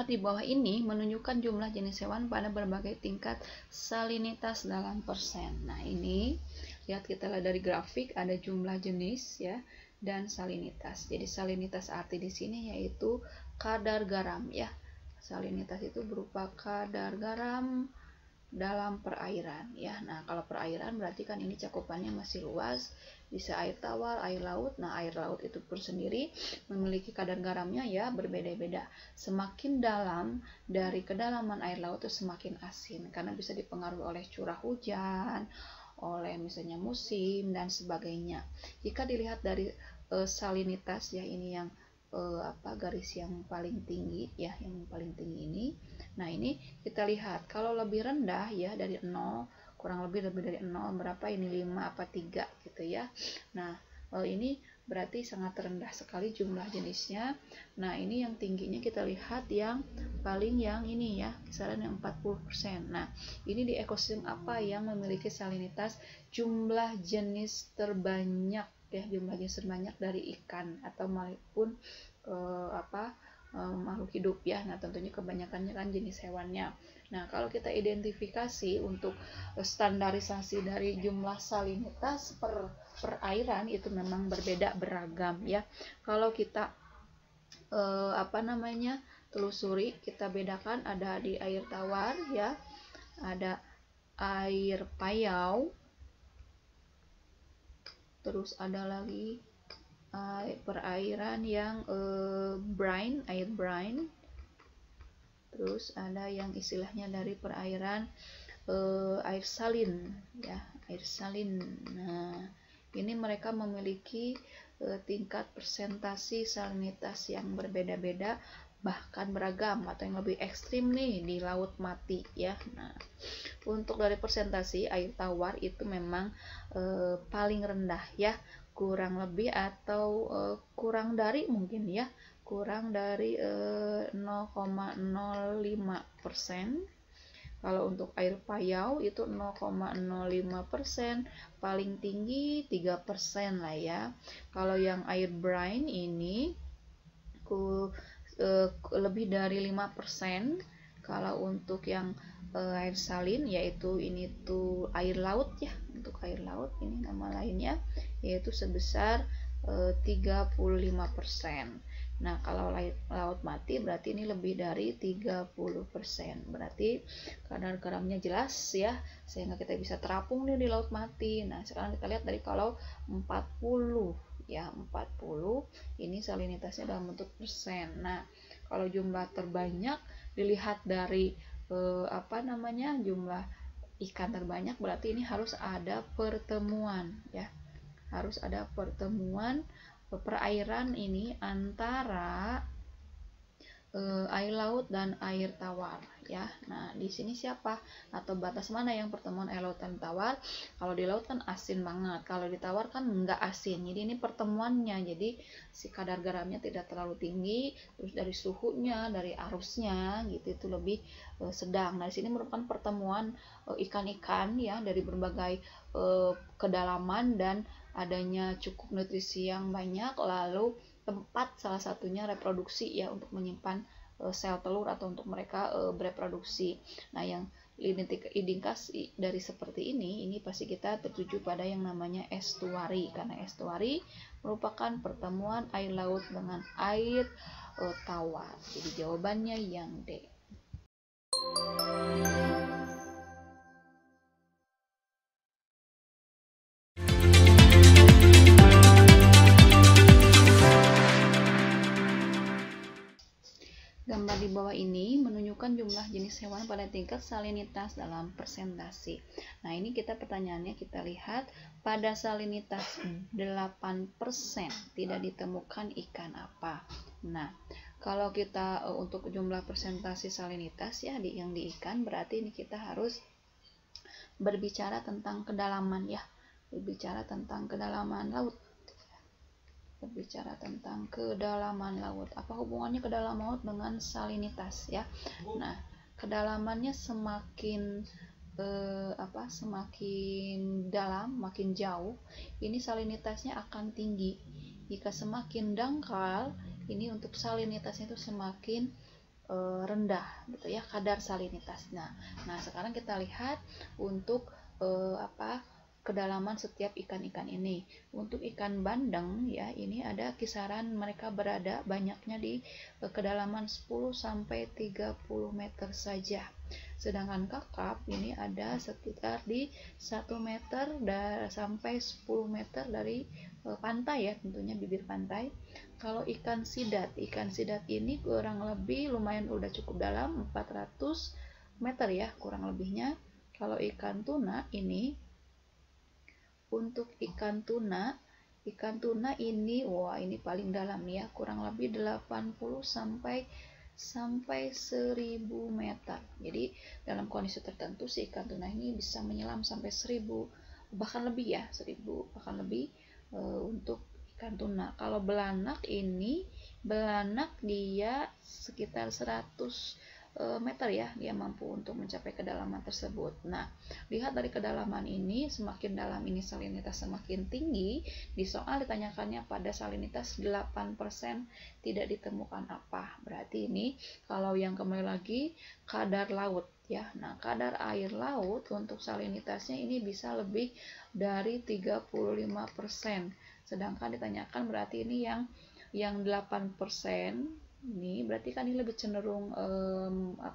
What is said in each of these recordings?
Gambar di bawah ini menunjukkan jumlah jenis hewan pada berbagai tingkat salinitas dalam persen. Nah, ini lihat kita lihat dari grafik ada jumlah jenis ya dan salinitas. Jadi salinitas arti di sini yaitu kadar garam ya. Salinitas itu berupa kadar garam dalam perairan ya. Nah, kalau perairan berarti kan ini cakupannya masih luas. Bisa air tawar, air laut. Nah, air laut itu pun sendiri memiliki kadar garamnya ya berbeda-beda. Semakin dalam dari kedalaman air laut itu semakin asin karena bisa dipengaruhi oleh curah hujan, oleh misalnya musim dan sebagainya. Jika dilihat dari salinitas ya ini yang garis yang paling tinggi ya, yang paling tinggi ini. Nah, ini kita lihat kalau lebih rendah ya dari 0 kurang lebih dari 0 berapa ini 5 apa 3 gitu ya. Nah, ini berarti sangat rendah sekali jumlah jenisnya. Nah, ini yang tingginya kita lihat yang paling yang ini ya, kisaran yang 40%. Nah, ini di ekosistem apa yang memiliki salinitas jumlah jenis terbanyak ya, jumlah jenis terbanyak dari ikan atau maupun makhluk hidup ya. Nah, tentunya kebanyakannya kan jenis hewannya. Nah, kalau kita identifikasi untuk standarisasi dari jumlah salinitas per perairan itu memang berbeda beragam ya. Kalau kita telusuri, kita bedakan ada di air tawar ya, ada air payau, terus ada lagi perairan yang brine, air brine, terus ada yang istilahnya dari perairan air salin ya, air salin. Nah, ini mereka memiliki tingkat persentase salinitas yang berbeda-beda bahkan beragam, atau yang lebih ekstrim nih di laut mati ya. Nah, untuk dari persentase air tawar itu memang paling rendah ya, kurang lebih atau kurang dari mungkin ya, kurang dari 0,05%. Kalau untuk air payau itu 0,05%, paling tinggi 3% lah ya. Kalau yang air brine ini lebih dari 5%. Kalau untuk yang air salin yaitu ini tuh air laut ya, untuk air laut ini nama lainnya yaitu sebesar 35%. Nah, kalau laut mati berarti ini lebih dari 30%. Berarti kadar garamnya jelas ya, sehingga kita bisa terapung nih di laut mati. Nah, sekarang kita lihat dari kalau 40 ya, 40 ini salinitasnya dalam bentuk persen. Nah, kalau jumlah terbanyak dilihat dari jumlah ikan terbanyak berarti ini harus ada pertemuan ya. Harus ada pertemuan perairan ini antara air laut dan air tawar ya. Nah, di sini siapa atau batas mana yang pertemuan air laut dan tawar? Kalau di laut kan asin banget, kalau di tawar kan nggak asin. Jadi ini pertemuannya. Jadi si kadar garamnya tidak terlalu tinggi, terus dari suhunya, dari arusnya gitu itu lebih sedang. Nah, di sini merupakan pertemuan ikan-ikan ya dari berbagai kedalaman dan adanya cukup nutrisi yang banyak, lalu tempat salah satunya reproduksi ya, untuk menyimpan sel telur atau untuk mereka bereproduksi. Nah, yang indikasi dari seperti ini pasti kita tertuju pada yang namanya estuari, karena estuari merupakan pertemuan air laut dengan air tawar. Jadi jawabannya yang D. Gambar di bawah ini menunjukkan jumlah jenis hewan pada tingkat salinitas dalam persentase. Nah, ini kita pertanyaannya kita lihat pada salinitas 8% tidak ditemukan ikan apa. Nah, kalau kita untuk jumlah persentase salinitas ya yang di ikan berarti ini kita harus berbicara tentang kedalaman ya, berbicara tentang kedalaman laut. Berbicara tentang kedalaman laut. Apa hubungannya kedalaman laut dengan salinitas ya? Nah, kedalamannya semakin semakin dalam, makin jauh, ini salinitasnya akan tinggi. Jika semakin dangkal, ini untuk salinitasnya itu semakin rendah gitu ya, kadar salinitasnya. Nah, sekarang kita lihat untuk kedalaman setiap ikan-ikan ini. Untuk ikan bandeng ya, ini ada kisaran mereka berada banyaknya di kedalaman 10 sampai 30 meter saja. Sedangkan kakap ini ada sekitar di 1 meter sampai 10 meter dari pantai ya, tentunya bibir pantai. Kalau ikan sidat ini kurang lebih lumayan udah cukup dalam 400 meter ya, kurang lebihnya. Kalau ikan tuna ini, untuk ikan tuna ini, wah ini paling dalam ya, kurang lebih 80 sampai 1000 meter. Jadi dalam kondisi tertentu si ikan tuna ini bisa menyelam sampai 1000 bahkan lebih ya, 1000 bahkan lebih untuk ikan tuna. Kalau belanak ini, belanak dia sekitar 100 meter ya, dia mampu untuk mencapai kedalaman tersebut. Nah, lihat dari kedalaman ini, semakin dalam ini salinitas semakin tinggi. Di soal ditanyakannya pada salinitas 8% tidak ditemukan apa. Berarti ini kalau yang kembali lagi kadar laut ya. Nah, kadar air laut untuk salinitasnya ini bisa lebih dari 35%. Sedangkan ditanyakan berarti ini yang 8% ini berarti kan ini lebih cenderung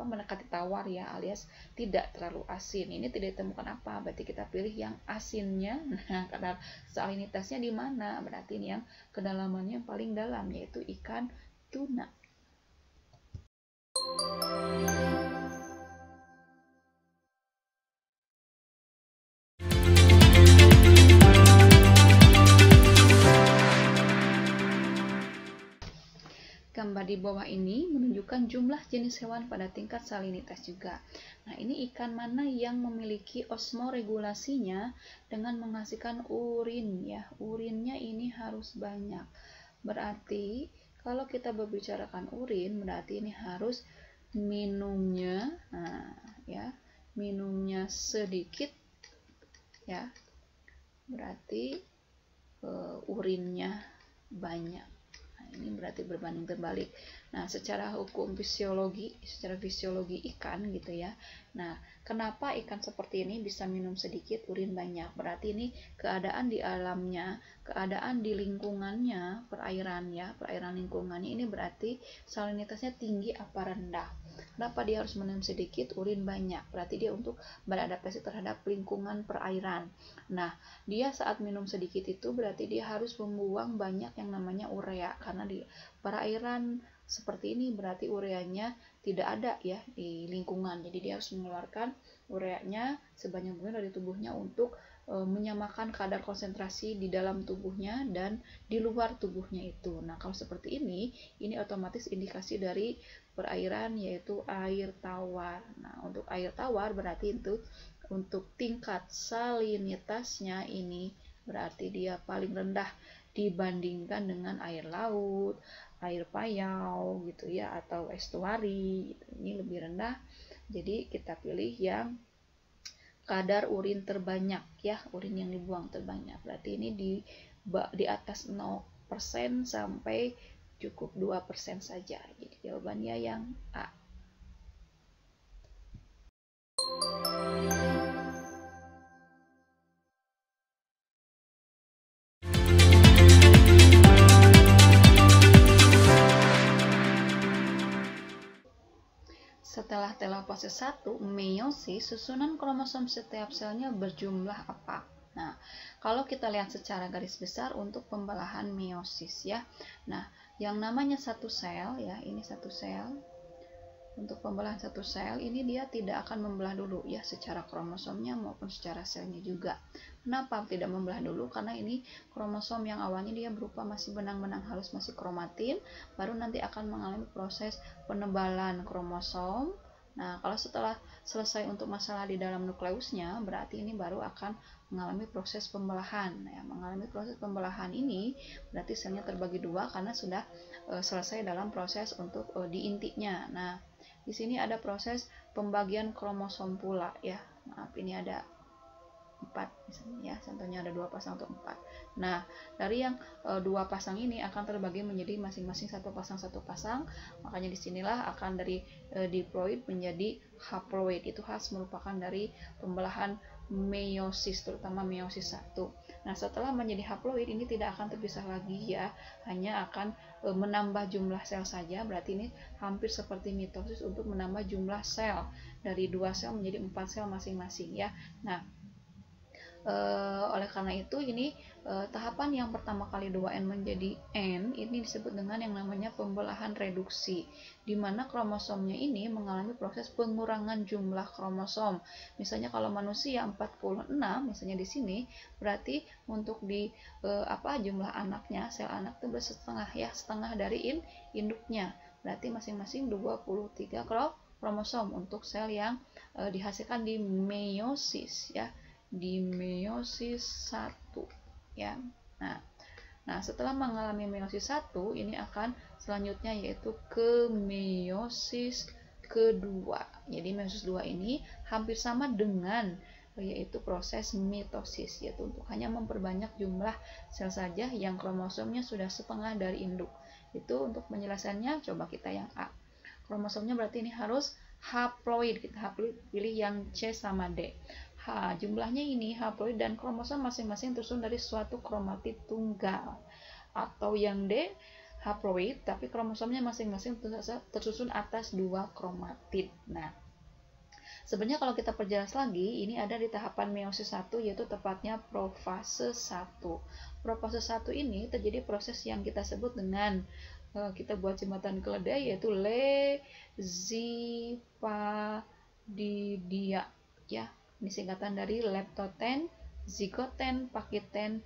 mendekati tawar ya, alias tidak terlalu asin. Ini tidak ditemukan apa, berarti kita pilih yang asinnya. Nah, kadar salinitasnya di mana? Berarti ini yang kedalamannya yang paling dalam, yaitu ikan tuna. Gambar di bawah ini menunjukkan jumlah jenis hewan pada tingkat salinitas juga. Nah, ini ikan mana yang memiliki osmoregulasinya dengan menghasilkan urin ya. Urinnya ini harus banyak. Berarti kalau kita berbicarakan urin, berarti ini harus minumnya, nah ya, minumnya sedikit ya. Berarti urinnya banyak. Ini berarti berbanding terbalik. Nah, secara hukum fisiologi, secara fisiologi ikan gitu ya. Nah, kenapa ikan seperti ini bisa minum sedikit, urin banyak? Berarti ini keadaan di alamnya, keadaan di lingkungannya, perairan ya, perairan lingkungannya ini berarti salinitasnya tinggi apa rendah. Kenapa dia harus minum sedikit, urin banyak? Berarti dia untuk beradaptasi terhadap lingkungan perairan. Nah, dia saat minum sedikit itu berarti dia harus membuang banyak yang namanya urea, karena di perairan seperti ini berarti ureanya tidak ada ya di lingkungan. Jadi dia harus mengeluarkan ureanya sebanyak mungkin dari tubuhnya untuk menyamakan kadar konsentrasi di dalam tubuhnya dan di luar tubuhnya itu. Nah, kalau seperti ini otomatis indikasi dari perairan yaitu air tawar. Nah, untuk air tawar berarti itu untuk tingkat salinitasnya ini berarti dia paling rendah dibandingkan dengan air laut, air payau gitu ya, atau estuari. Ini lebih rendah. Jadi kita pilih yang kadar urin terbanyak ya, urin yang dibuang terbanyak. Berarti ini di atas 0% sampai cukup 2% saja. Jadi jawabannya yang A. Setelah telopause 1, meiosis, susunan kromosom setiap selnya berjumlah apa? Nah, kalau kita lihat secara garis besar untuk pembelahan meiosis ya. Nah, yang namanya satu sel ya, ini satu sel. Untuk pembelahan satu sel ini dia tidak akan membelah dulu ya, secara kromosomnya maupun secara selnya juga. Kenapa tidak membelah dulu? Karena ini kromosom yang awalnya dia berupa masih benang-benang halus, masih kromatin, baru nanti akan mengalami proses penebalan kromosom. Nah, kalau setelah selesai untuk masalah di dalam nukleusnya, berarti ini baru akan mengalami proses pembelahan. Ya, mengalami proses pembelahan ini berarti selnya terbagi dua karena sudah selesai dalam proses untuk di intinya. Nah, di sini ada proses pembagian kromosom pula ya. Maaf, ini ada 4 misalnya ya, contohnya ada 2 pasang untuk 4. Nah, dari yang 2 pasang ini akan terbagi menjadi masing-masing 1 pasang 1 pasang. Makanya disinilah akan dari diploid menjadi haploid. Itu khas merupakan dari pembelahan meiosis, terutama meiosis 1. Nah, setelah menjadi haploid ini tidak akan terpisah lagi ya, hanya akan menambah jumlah sel saja. Berarti ini hampir seperti mitosis untuk menambah jumlah sel, dari 2 sel menjadi 4 sel masing-masing ya. Nah, oleh karena itu ini tahapan yang pertama kali 2N menjadi N ini disebut dengan yang namanya pembelahan reduksi, di mana kromosomnya ini mengalami proses pengurangan jumlah kromosom. Misalnya kalau manusia 46 misalnya di sini, berarti untuk di jumlah anaknya, sel anak itu bersetengah ya, setengah dari induknya. Berarti masing-masing 23 kromosom untuk sel yang dihasilkan di meiosis ya. Di meiosis 1 ya. Nah, setelah mengalami meiosis 1 ini akan selanjutnya yaitu ke meiosis kedua. Jadi meiosis 2 ini hampir sama dengan yaitu proses mitosis, yaitu untuk hanya memperbanyak jumlah sel saja yang kromosomnya sudah setengah dari induk. Itu untuk penjelasannya coba kita yang A. Kromosomnya berarti ini harus haploid. Kita haploid pilih yang C sama D. Jumlahnya ini haploid dan kromosom masing-masing tersusun dari suatu kromatid tunggal. Atau yang D, haploid tapi kromosomnya masing-masing tersusun atas 2 kromatid. Nah, sebenarnya kalau kita perjelas lagi, ini ada di tahapan meiosis 1 yaitu tepatnya profase 1. Profase 1 ini terjadi proses yang kita sebut dengan kita buat jembatan keledai yaitu lezipadidia ya. Ini singkatan dari leptoten, zigoten, pakiten,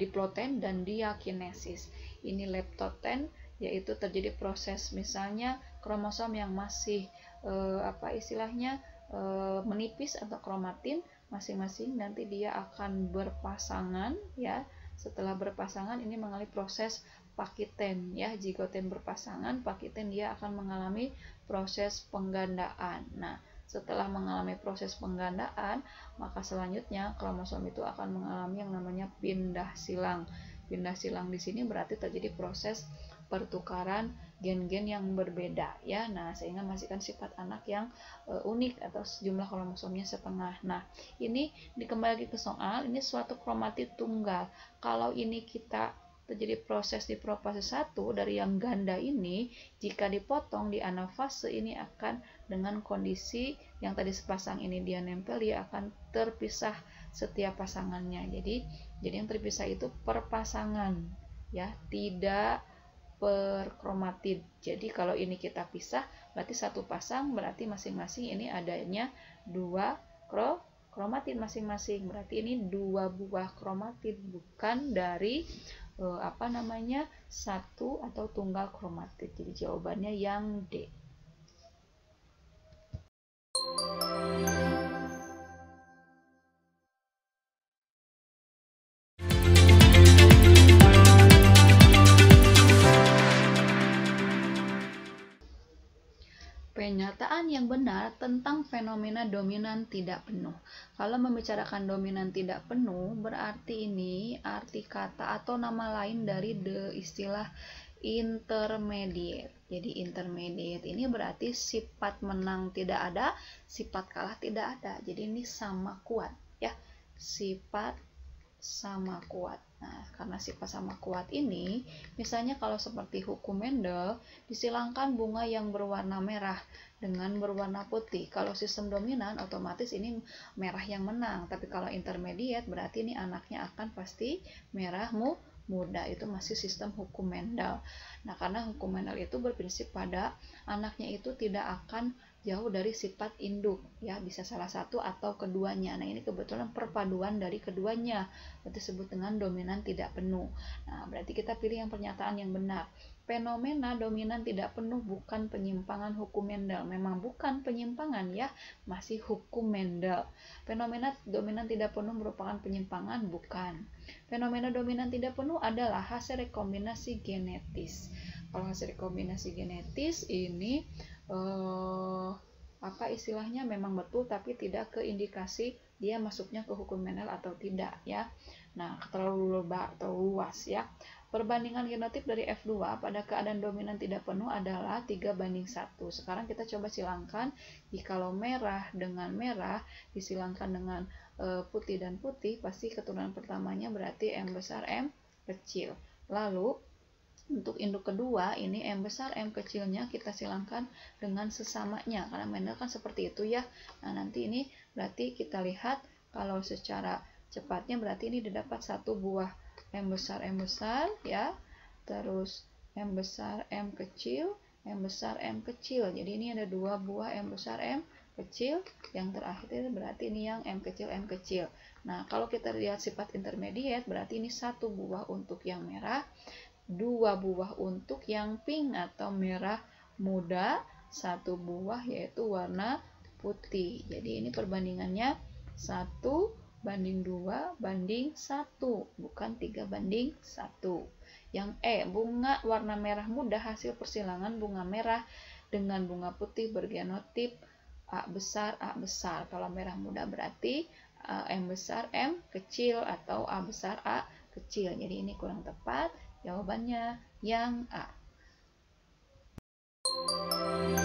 diploten, dan diakinesis. Ini leptoten yaitu terjadi proses misalnya kromosom yang masih menipis atau kromatin masing-masing, nanti dia akan berpasangan ya. Setelah berpasangan ini mengalami proses pakiten ya, zigoten berpasangan, pakiten dia akan mengalami proses penggandaan. Nah, setelah mengalami proses penggandaan, maka selanjutnya kromosom itu akan mengalami yang namanya pindah silang. Pindah silang di sini berarti terjadi proses pertukaran gen-gen yang berbeda ya. Nah, sehingga menghasilkan sifat anak yang unik atau jumlah kromosomnya setengah. Nah, ini dikembali lagi ke soal, ini suatu kromatid tunggal. Kalau ini kita terjadi proses di profase 1 dari yang ganda ini, jika dipotong di anafase ini akan dengan kondisi yang tadi sepasang ini dia nempel, dia akan terpisah setiap pasangannya. Jadi yang terpisah itu per pasangan ya, tidak per kromatid. Jadi kalau ini kita pisah berarti 1 pasang, berarti masing-masing ini adanya 2 kromatid masing-masing. Berarti ini 2 buah kromatid bukan dari satu atau tunggal kromatid. Jadi jawabannya yang D. Penyataan yang benar tentang fenomena dominan tidak penuh. Kalau membicarakan dominan tidak penuh, berarti ini arti kata atau nama lain dari istilah intermediate. Jadi intermediate ini berarti sifat menang tidak ada, sifat kalah tidak ada. Jadi ini sama kuat ya, sifat sama kuat. Nah, karena sifat sama kuat ini, misalnya kalau seperti hukum Mendel, disilangkan bunga yang berwarna merah dengan berwarna putih. Kalau sistem dominan, otomatis ini merah yang menang. Tapi kalau intermediate, berarti ini anaknya akan pasti merah muda. Itu masih sistem hukum Mendel. Nah, karena hukum Mendel itu berprinsip pada anaknya itu tidak akan jauh dari sifat induk ya, bisa salah satu atau keduanya. Nah, ini kebetulan perpaduan dari keduanya, berarti disebut dengan dominan tidak penuh. Nah, berarti kita pilih yang pernyataan yang benar. Fenomena dominan tidak penuh bukan penyimpangan hukum Mendel. Memang bukan penyimpangan ya, masih hukum Mendel. Fenomena dominan tidak penuh merupakan penyimpangan? Bukan. Fenomena dominan tidak penuh adalah hasil rekombinasi genetis. Kalau hasil rekombinasi genetis ini maka istilahnya memang betul, tapi tidak ke indikasi dia masuknya ke hukum Mennel atau tidak ya. Nah, terlalu luas ya. Perbandingan genotip dari F2 pada keadaan dominan tidak penuh adalah 3:1. Sekarang kita coba silangkan, jikalau merah dengan merah disilangkan dengan putih dan putih, pasti keturunan pertamanya berarti M besar M kecil. Lalu untuk induk kedua ini M besar M kecilnya kita silangkan dengan sesamanya, karena Mennel kan seperti itu ya. Nah, nanti ini berarti kita lihat kalau secara cepatnya berarti ini didapat satu buah M besar ya, terus M besar M kecil, M besar M kecil. Jadi ini ada dua buah M besar M kecil, yang terakhir berarti ini yang M kecil M kecil. Nah, kalau kita lihat sifat intermediate berarti ini satu buah untuk yang merah, dua buah untuk yang pink atau merah muda, satu buah yaitu warna putih. Jadi ini perbandingannya 1:2:1, bukan 3:1. Yang E, bunga warna merah muda hasil persilangan bunga merah dengan bunga putih bergenotip A besar A besar. Kalau merah muda berarti M besar M kecil atau A besar A kecil. Jadi ini kurang tepat. Jawabannya yang A.